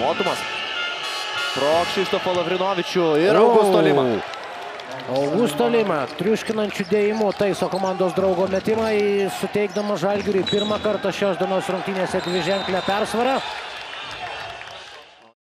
Motumas. Pro Kšištofą Lavrinovičių ir Augusto Lima. Augusto Lima triuškinančių dėjimų taiso komandos draugo metimą, suteikdama Žalgiriui pirmą kartą šios dienos rungtynėse dviženklę persvarą.